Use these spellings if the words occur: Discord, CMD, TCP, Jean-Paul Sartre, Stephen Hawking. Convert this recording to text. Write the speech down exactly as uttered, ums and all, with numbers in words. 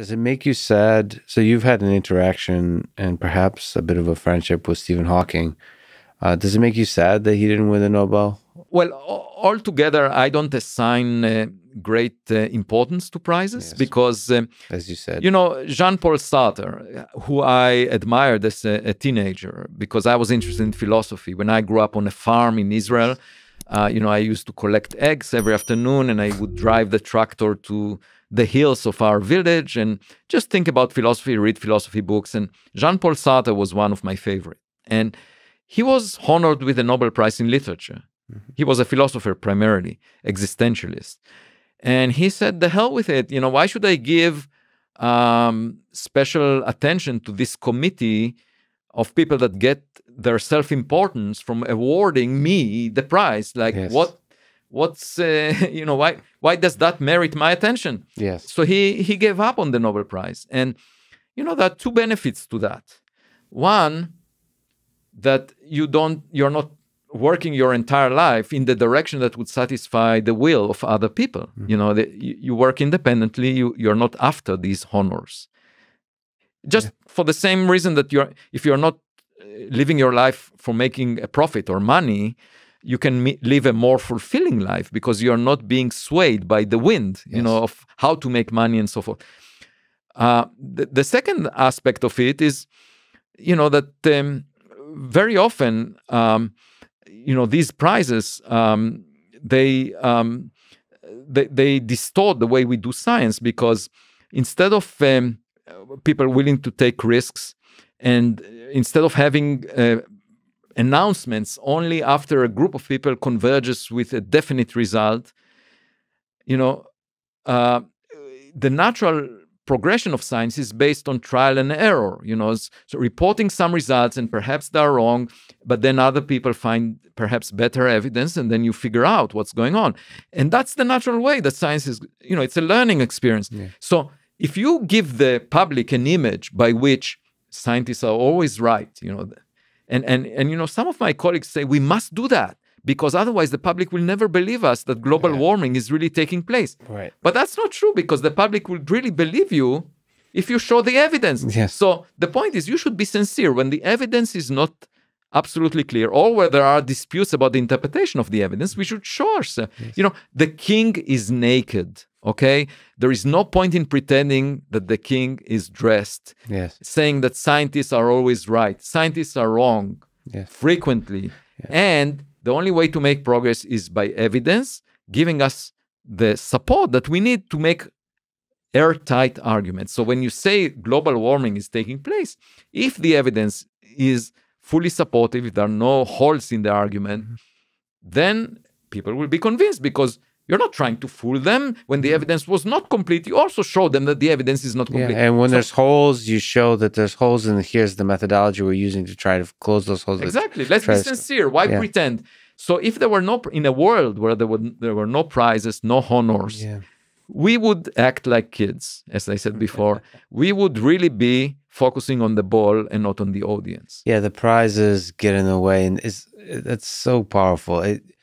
Does it make you sad? So you've had an interaction and perhaps a bit of a friendship with Stephen Hawking. Uh, does it make you sad that he didn't win the Nobel? Well, altogether, I don't assign uh, great uh, importance to prizes yes. because, um, as you said, you know, Jean-Paul Sartre, who I admired as a, a teenager because I was interested in philosophy. When I grew up on a farm in Israel, uh, you know, I used to collect eggs every afternoon and I would drive the tractor to the hills of our village and just think about philosophy, read philosophy books. And Jean-Paul Sartre was one of my favorites. And he was honored with the Nobel Prize in Literature. Mm-hmm. He was a philosopher primarily, existentialist. And he said, the hell with it. You know, why should I give um, special attention to this committee of people that get their self-importance from awarding me the prize? Like, yes. what? What's, uh, you know, why why does that merit my attention? Yes. So he, he gave up on the Nobel Prize. And, you know, there are two benefits to that. One, that you don't, you're not working your entire life in the direction that would satisfy the will of other people. Mm-hmm. You know, the, you, you work independently, you, you're not after these honors. Just yeah. for the same reason that you're, if you're not living your life for making a profit or money, you can live a more fulfilling life because you're not being swayed by the wind, yes. you know, of how to make money and so forth. Uh, the, the second aspect of it is, you know, that um, very often, um, you know, these prizes, um, they, um, they, they distort the way we do science because instead of um, people willing to take risks and instead of having uh, announcements only after a group of people converges with a definite result, you know, uh, the natural progression of science is based on trial and error, you know, so reporting some results and perhaps they're wrong, but then other people find perhaps better evidence and then you figure out what's going on. And that's the natural way that science is, you know, it's a learning experience. Yeah. So if you give the public an image by which scientists are always right, you know, And, and, and, you know, some of my colleagues say we must do that because otherwise the public will never believe us that global yeah. warming is really taking place. Right. But that's not true because the public will really believe you if you show the evidence. Yes. So the point is you should be sincere when the evidence is not absolutely clear or where there are disputes about the interpretation of the evidence, we should show ourselves. Yes. You know, the king is naked. Okay, there is no point in pretending that the king is dressed, yes. saying that scientists are always right. Scientists are wrong yes. frequently. Yes. And the only way to make progress is by evidence, giving us the support that we need to make airtight arguments. So when you say global warming is taking place, if the evidence is fully supportive, if there are no holes in the argument, mm-hmm. then people will be convinced because you're not trying to fool them. When the evidence was not complete, you also show them that the evidence is not complete. Yeah, and when so, there's holes, you show that there's holes and here's the methodology we're using to try to close those holes. Exactly. Let's be sincere. Why yeah. pretend? So if there were no, in a world where there were, there were no prizes, no honors, yeah. we would act like kids, as I said before. We would really be focusing on the ball and not on the audience. Yeah, the prizes get in the way. And it's, that's so powerful. It,